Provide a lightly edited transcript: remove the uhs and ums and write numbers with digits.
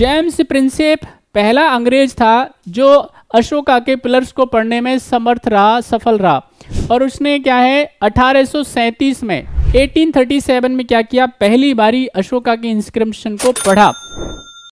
James Prinsep पहला अंग्रेज था जो अशोका के पिलर्स को पढ़ने में समर्थ रहा, सफल रहा, और उसने क्या है 1837 में 1837 में क्या किया, पहली बारी अशोका के इंस्क्रिप्शन को पढ़ा।